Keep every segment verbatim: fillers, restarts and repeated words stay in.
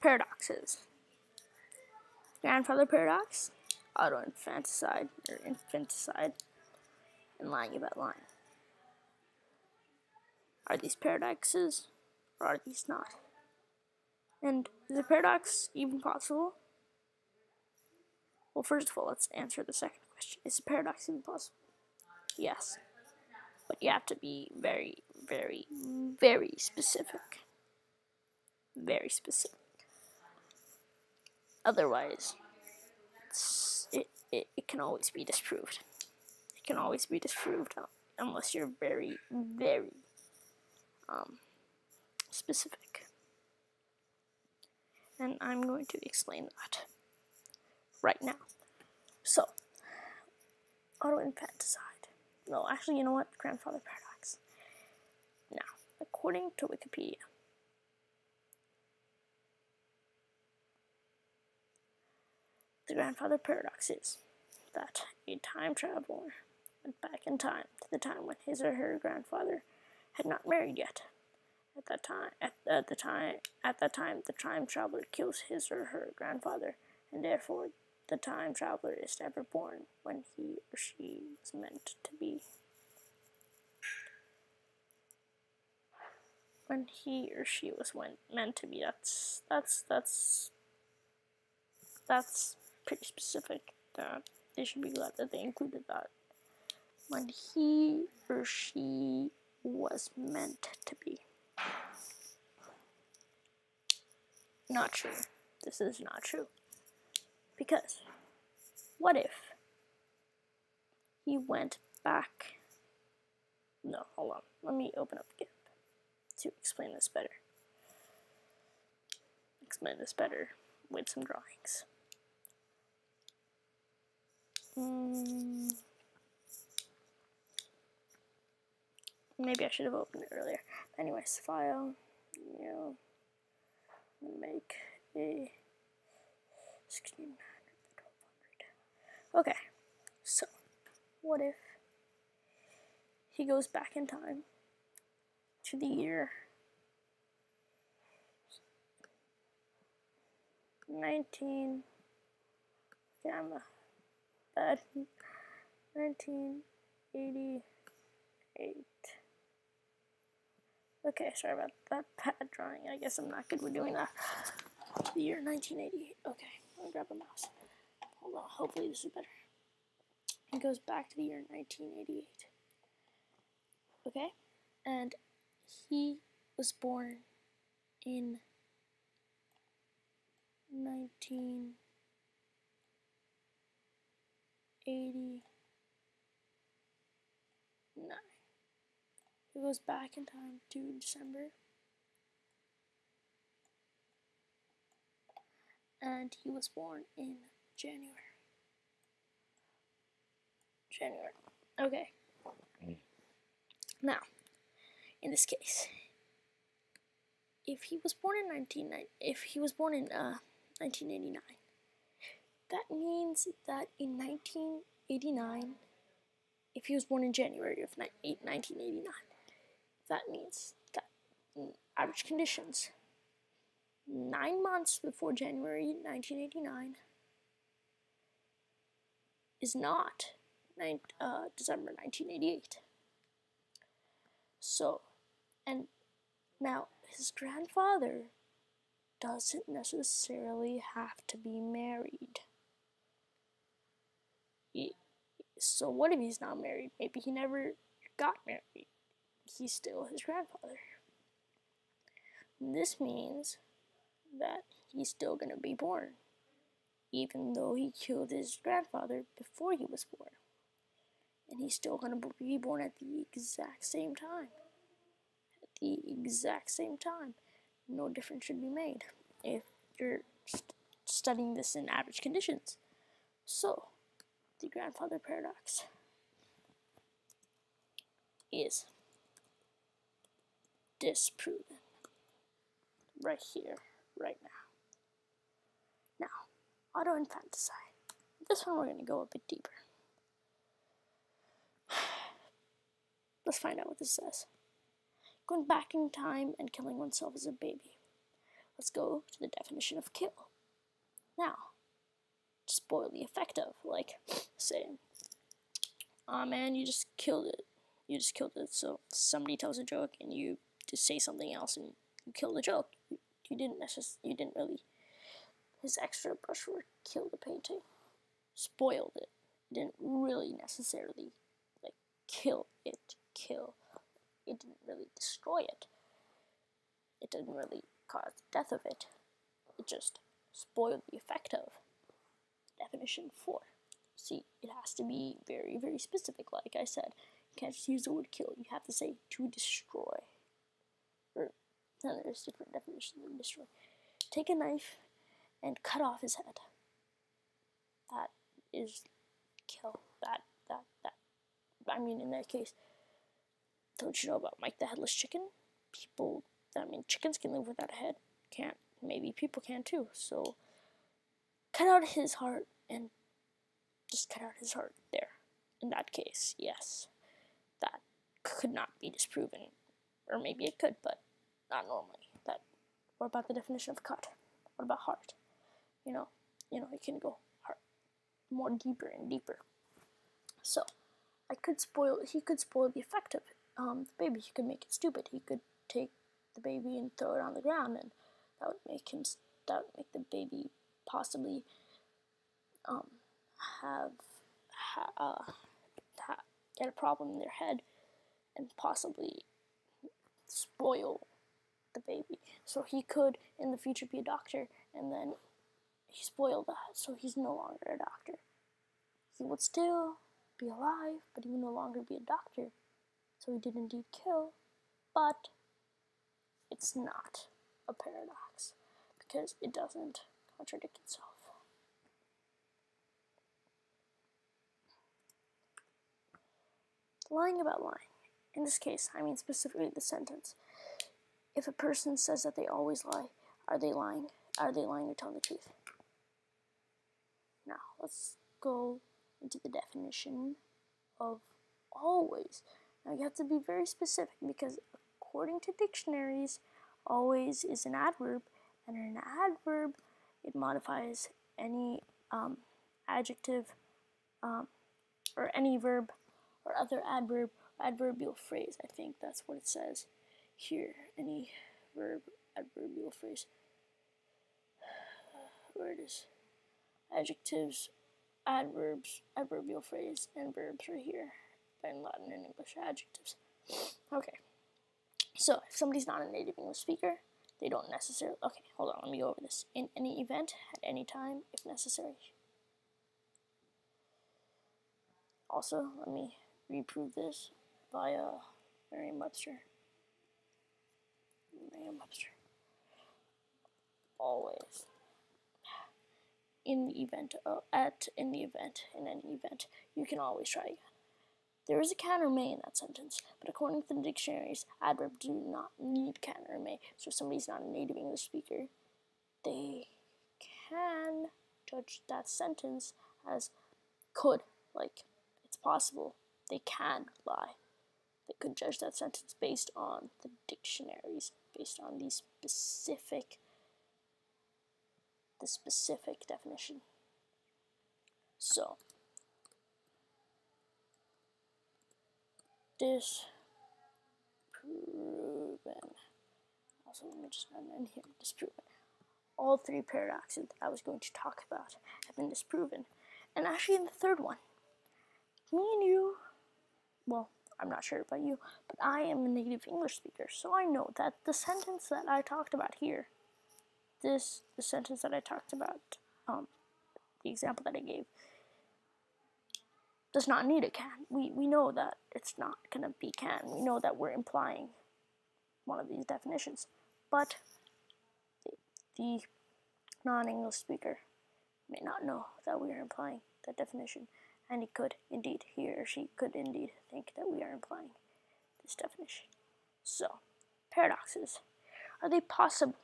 Paradoxes. Grandfather paradox, autoinfanticide, or infanticide, and lying about lying. Are these paradoxes, or are these not? And is a paradox even possible? Well, first of all, let's answer the second question. Is a paradox even possible? Yes. But you have to be very, very, very specific. Very specific. Otherwise, it's, it, it, it can always be disproved. It can always be disproved unless you're very, very um, specific. And I'm going to explain that right now. So, autoinfanticide. No, actually, you know what? Grandfather paradox. Now, according to Wikipedia, the grandfather paradox is that a time traveler went back in time to the time when his or her grandfather had not married yet. At that time, at, at the time, at that time, the time traveler kills his or her grandfather, and therefore the time traveler is never born when he or she is meant to be. When he or she was meant to be. That's that's that's that's pretty specific. Uh, they should be glad that they included that. When he or she was meant to be. Not true. This is not true. Because what if he went back? No, hold on. Let me open up GitHub to explain this better. Explain this better with some drawings. Mm. Maybe I should have opened it earlier. Anyways, file, you know, make a sixteen hundred, twelve hundred. Okay, so what if he goes back in time to the year nineteen? Okay, I'm a bad nineteen eighty-eight. Okay, sorry about that bad drawing. I guess I'm not good with doing that. The year nineteen eighty-eight. Okay, let me grab a mouse. Hold on, hopefully this is better. It goes back to the year nineteen eighty-eight. Okay, and he was born in nineteen eighty-nine. It goes back in time to December. And he was born in January. January. Okay. Now, in this case, if he was born in nineteen ninety, if he was born in uh, nineteen eighty-nine, that means that in nineteen eighty-nine, if he was born in January of nineteen eighty-nine, that means that in average conditions, nine months before January nineteen eighty-nine is not nine, uh, December nineteen eighty-eight. So, and now his grandfather doesn't necessarily have to be married. He, so what if he's not married? Maybe he never got married. He's still his grandfather. This means that he's still going to be born, even though he killed his grandfather before he was born. And he's still going to be born at the exact same time. At the exact same time. No difference should be made if you're st- studying this in average conditions. So, the grandfather paradox is disproven right here, right now. Now, autoinfanticide. This one we're going to go a bit deeper. Let's find out what this says. Going back in time and killing oneself as a baby. Let's go to the definition of kill. Now, just spoil the effect of, like, say, oh man, you just killed it. You just killed it. So somebody tells a joke and you just say something else and you kill the joke. You, you didn't necessarily, you didn't really, his extra brushwork killed the painting. Spoiled it. You didn't really necessarily, like, kill it, kill. It didn't really destroy it. It didn't really cause the death of it. It just spoiled the effect of. Definition four. See, it has to be very, very specific, like I said. You can't just use the word kill. You have to say to destroy. Or, no, there's different definitions of destroy. Take a knife and cut off his head. That is kill. That, that, that. I mean, in that case, don't you know about Mike the Headless Chicken? People, I mean, chickens can live without a head. Can't. Maybe people can too. So, cut out his heart and just cut out his heart there. In that case, yes, that could not be disproven, or maybe it could, but not normally. That. What about the definition of cut? What about heart? You know, you know, you can go heart more deeper and deeper. So, I could spoil. He could spoil the effect of it. Um, the baby. He could make it stupid. He could take the baby and throw it on the ground, and that would make him. That would make the baby possibly. Um. have ha, uh, ha, get a problem in their head and possibly spoil the baby. So he could in the future be a doctor, and then he spoiled that, so he's no longer a doctor. He would still be alive, but he would no longer be a doctor. So he did indeed kill, but it's not a paradox because it doesn't contradict itself. Lying about lying. In this case, I mean specifically the sentence. If a person says that they always lie, are they lying? Are they lying or telling the truth? Now, let's go into the definition of always. Now, you have to be very specific because according to dictionaries, always is an adverb, and in an adverb, it modifies any um, adjective um, or any verb or other adverb, adverbial phrase. I think that's what it says here. Any verb, adverbial phrase. Where it is. Adjectives, adverbs, adverbial phrase, and verbs right here. In Latin and English, adjectives. Okay. So, if somebody's not a native English speaker, they don't necessarily... Okay, hold on. Let me go over this. In any event, at any time, if necessary. Also, let me... reprove this by uh, Merriam Webster. Merriam Webster. Always. In the event, uh, at, in the event, in any event, you can always try again. There is a can or may in that sentence, but according to the dictionaries, adverbs do not need can or may. So if somebody's not a native English speaker, they can judge that sentence as could, like it's possible. They can lie. They could judge that sentence based on the dictionaries, based on the specific, the specific definition. So, disproven. Also, let me just add in here, disproven. All three paradoxes that I was going to talk about have been disproven. And actually in the third one, me and you, well, I'm not sure about you, but I am a native English speaker, so I know that the sentence that I talked about here, this, the sentence that I talked about, um, the example that I gave, does not need a can. We, we know that it's not going to be can. We know that we're implying one of these definitions, but the, the non-English speaker may not know that we are implying that definition. And he could indeed, he or she could indeed think that we are implying this definition. So, paradoxes. Are they possible?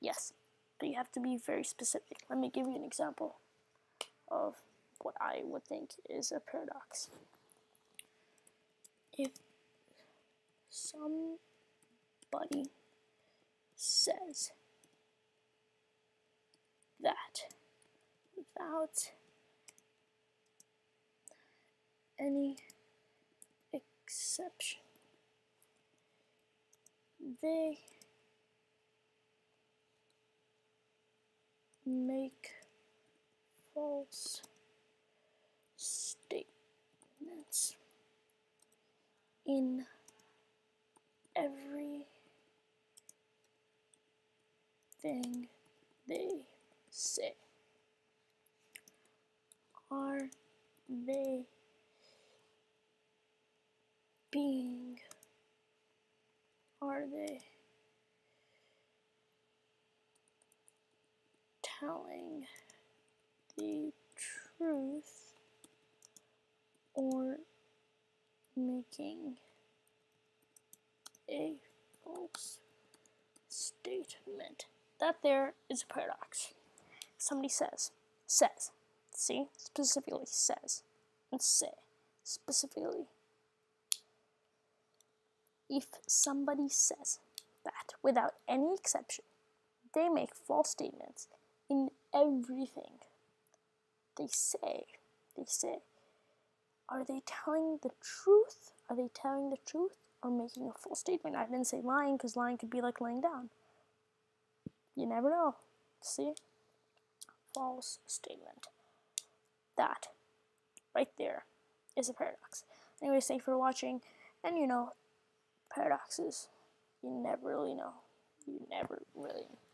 Yes, but you have to be very specific. Let me give you an example of what I would think is a paradox. If somebody says without any exception. They make false statements in everything they say. Are they being Are they telling the truth or making a false statement? That there is a paradox. Somebody says, says, see, specifically says, and say, specifically. If somebody says that, without any exception, they make false statements in everything they say. They say, are they telling the truth? Are they telling the truth or making a false statement? I didn't say lying, because lying could be like laying down. You never know. See? False statement. That, right there, is a paradox. Anyways, thanks for watching, and you know, paradoxes, you never really know. You never really know.